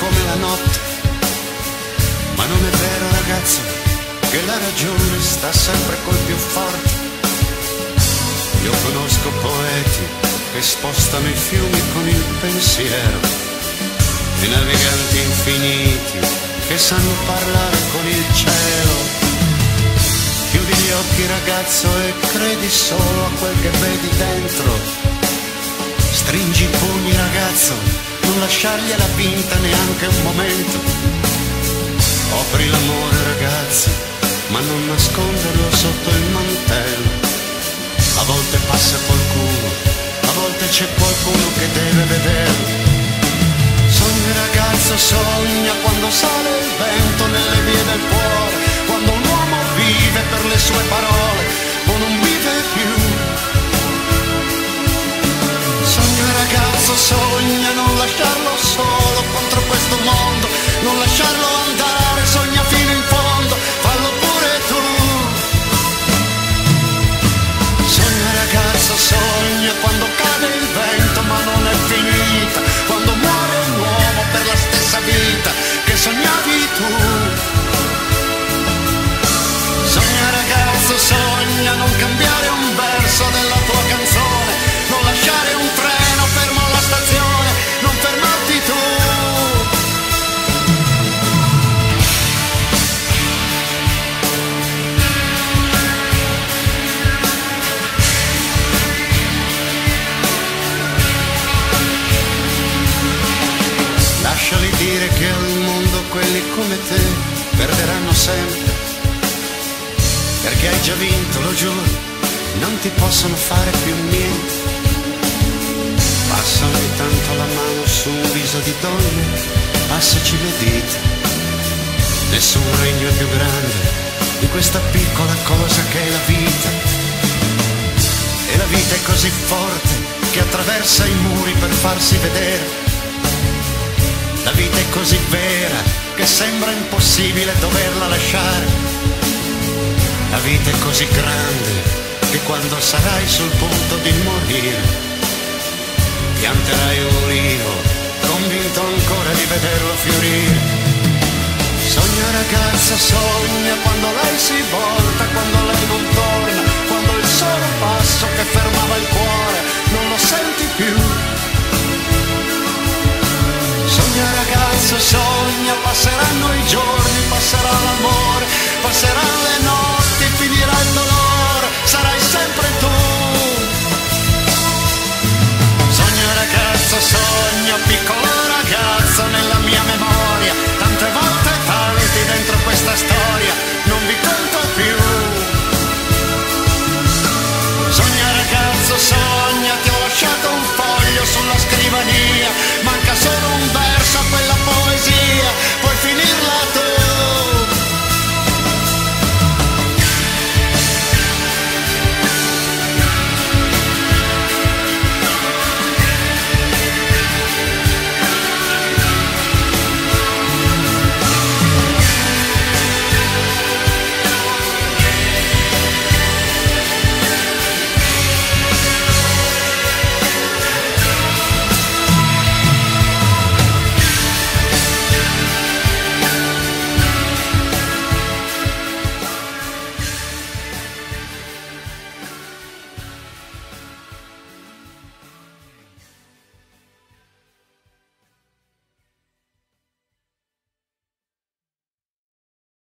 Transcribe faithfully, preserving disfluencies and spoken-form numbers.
come la notte. Ma non è vero, ragazzo, che la ragione sta sempre col più forte. Io conosco poeti che spostano i fiumi con il pensiero, e naviganti infiniti che sanno parlare con il cielo. Chiudi gli occhi, ragazzo, e credi solo a quel che vedi dentro. Stringi i pugni, ragazzo, non lasciargliela vinta neanche un momento. Opri l'amore, ragazzo, ma non nasconderlo sotto il mantello. A volte passa qualcuno, a volte c'è qualcuno che deve vederlo. Sogna, ragazzo, sogna quando sale il vento nelle vie del cuore, quando un uomo vive per le sue parole o non vive più. Ragazzo, sogna, non lasciarlo solo contro questo mondo, non lasciarlo andare, sogna fino in fondo, fallo pure tu. Sogna, ragazzo, sogna quando cade il vento, ma non è finita, quando muore un uomo per la stessa vita che sognavi tu. Sogna, ragazzo, sogna, non cambiare un verso della tua canzone, non lasciare un treno fermo alla stazione, non fermarti tu. Lasciali dire che al mondo quelli come te perderanno sempre, perché hai già vinto, lo giuro, non ti possono fare più niente. Passa ogni tanto la mano su un viso di donna, passaci le dita. Nessun regno è più grande di questa piccola cosa che è la vita. E la vita è così forte che attraversa i muri per farsi vedere. La vita è così vera che sembra impossibile doverla lasciare. La vita è così grande che quando sarai sul punto di morire, pianterai un olivo, convinto ancora di vederlo fiorire. Sogna, ragazza, sogna quando lei si volta, quando lei non torna, quando il solo passo che fermava il cuore non lo senti più. Sogna, ragazza, sogna, passeranno i giorni, passerà l'amore, passeranno le notti, finirà il dolore, sarai sempre tu. Ragazzo, sogno, piccolo ragazzo, nella mia memoria, tante volte tanti dentro questa storia, non vi conto più. Sogno,